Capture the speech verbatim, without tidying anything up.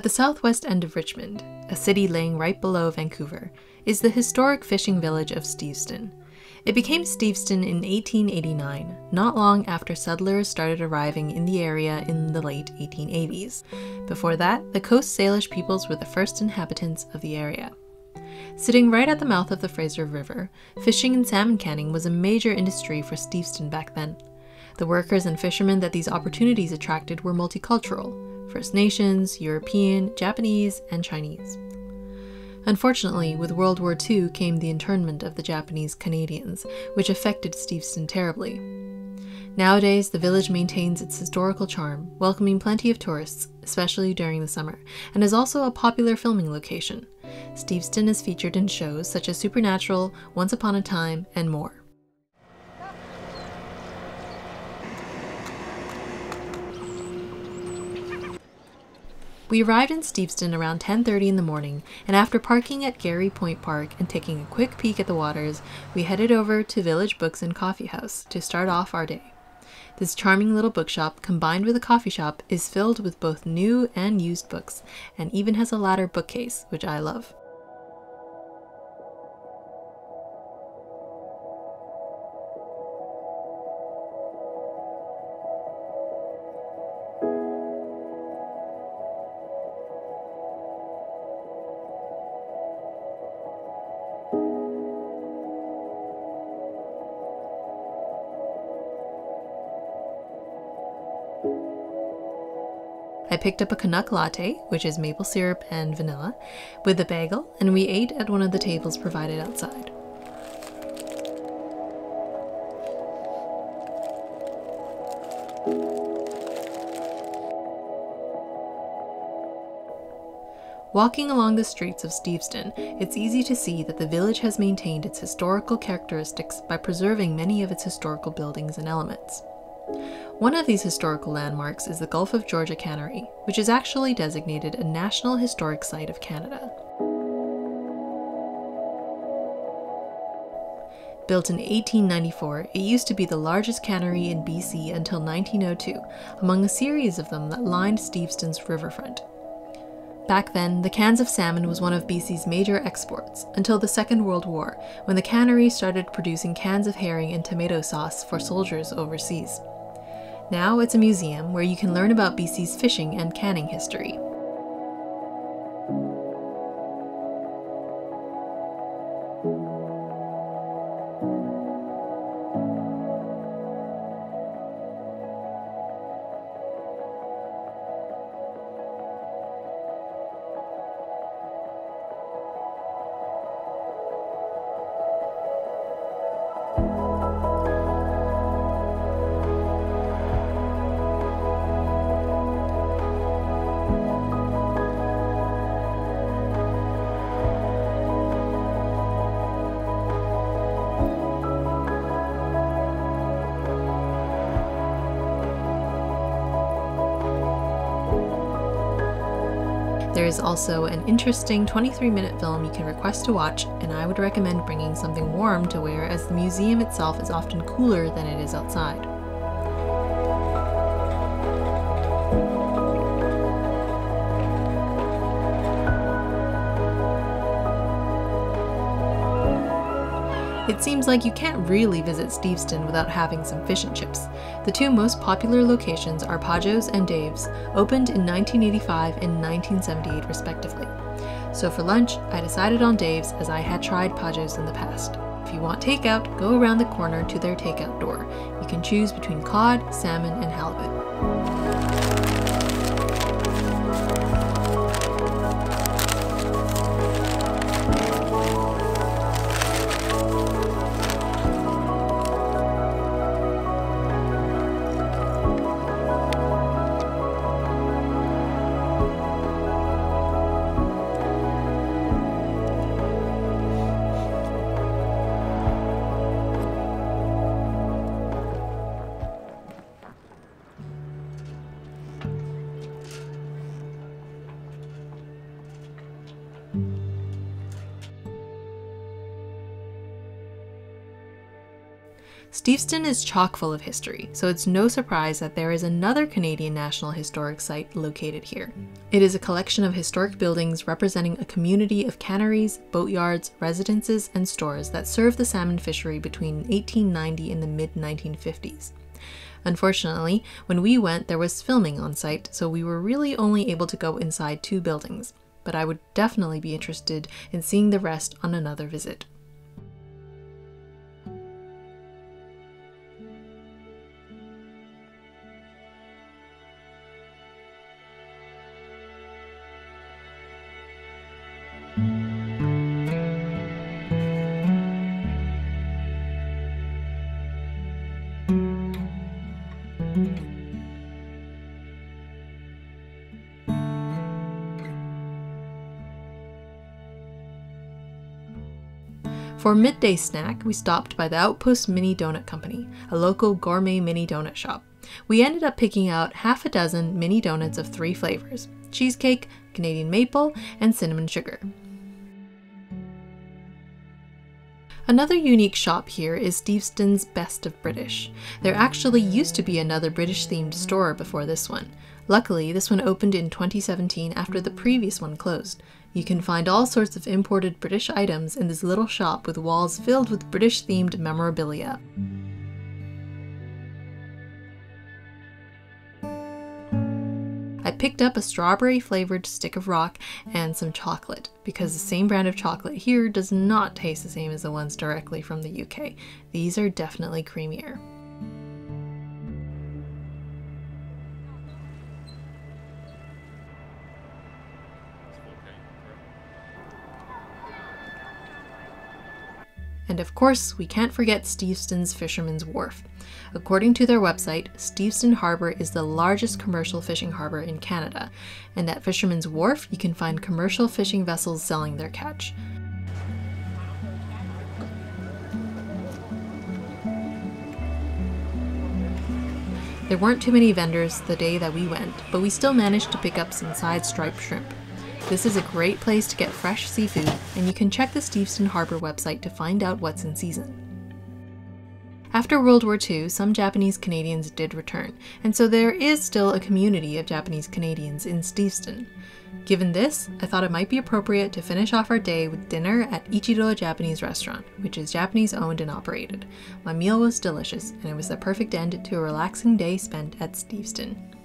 At the southwest end of Richmond, a city laying right below Vancouver, is the historic fishing village of Steveston. It became Steveston in eighteen eighty-nine, not long after settlers started arriving in the area in the late eighteen eighties. Before that, the Coast Salish peoples were the first inhabitants of the area. Sitting right at the mouth of the Fraser River, fishing and salmon canning was a major industry for Steveston back then. The workers and fishermen that these opportunities attracted were multicultural: First Nations, European, Japanese, and Chinese. Unfortunately, with World War Two came the internment of the Japanese Canadians, which affected Steveston terribly. Nowadays, the village maintains its historical charm, welcoming plenty of tourists, especially during the summer, and is also a popular filming location. Steveston is featured in shows such as Supernatural, Once Upon a Time, and more. We arrived in Steveston around ten thirty in the morning, and after parking at Gary Point Park and taking a quick peek at the waters, we headed over to Village Books and Coffee House to start off our day. This charming little bookshop, combined with a coffee shop, is filled with both new and used books, and even has a ladder bookcase, which I love. I picked up a Canuck latte, which is maple syrup and vanilla, with a bagel, and we ate at one of the tables provided outside. Walking along the streets of Steveston, it's easy to see that the village has maintained its historical characteristics by preserving many of its historical buildings and elements. One of these historical landmarks is the Gulf of Georgia Cannery, which is actually designated a National Historic Site of Canada. Built in eighteen ninety-four, it used to be the largest cannery in B C until nineteen oh two, among a series of them that lined Steveston's riverfront. Back then, the cans of salmon was one of B C's major exports, until the Second World War, when the cannery started producing cans of herring and tomato sauce for soldiers overseas. Now it's a museum where you can learn about B C's fishing and canning history. There is also an interesting twenty-three minute film you can request to watch, and I would recommend bringing something warm to wear as the museum itself is often cooler than it is outside. It seems like you can't really visit Steveston without having some fish and chips. The two most popular locations are Pajo's and Dave's, opened in nineteen eighty-five and nineteen seventy-eight respectively. So for lunch, I decided on Dave's as I had tried Pajo's in the past. If you want takeout, go around the corner to their takeout door. You can choose between cod, salmon, and halibut. Steveston is chock full of history, so it's no surprise that there is another Canadian National Historic Site located here. It is a collection of historic buildings representing a community of canneries, boatyards, residences, and stores that served the salmon fishery between eighteen ninety and the mid nineteen fifties. Unfortunately, when we went, there was filming on site, so we were really only able to go inside two buildings, but I would definitely be interested in seeing the rest on another visit. For midday snack, we stopped by the Outpost Mini Donut Company, a local gourmet mini donut shop. We ended up picking out half a dozen mini donuts of three flavors: cheesecake, Canadian maple, and cinnamon sugar. Another unique shop here is Steveston's Best of British. There actually used to be another British-themed store before this one. Luckily, this one opened in twenty seventeen after the previous one closed. You can find all sorts of imported British items in this little shop with walls filled with British-themed memorabilia. I picked up a strawberry-flavored stick of rock and some chocolate, because the same brand of chocolate here does not taste the same as the ones directly from the U K. These are definitely creamier. And of course, we can't forget Steveston's Fisherman's Wharf. According to their website, Steveston Harbour is the largest commercial fishing harbour in Canada, and at Fisherman's Wharf, you can find commercial fishing vessels selling their catch. There weren't too many vendors the day that we went, but we still managed to pick up some side-striped shrimp. This is a great place to get fresh seafood, and you can check the Steveston Harbour website to find out what's in season. After World War Two, some Japanese Canadians did return, and so there is still a community of Japanese Canadians in Steveston. Given this, I thought it might be appropriate to finish off our day with dinner at Ichido Japanese Restaurant, which is Japanese owned and operated. My meal was delicious, and it was the perfect end to a relaxing day spent at Steveston.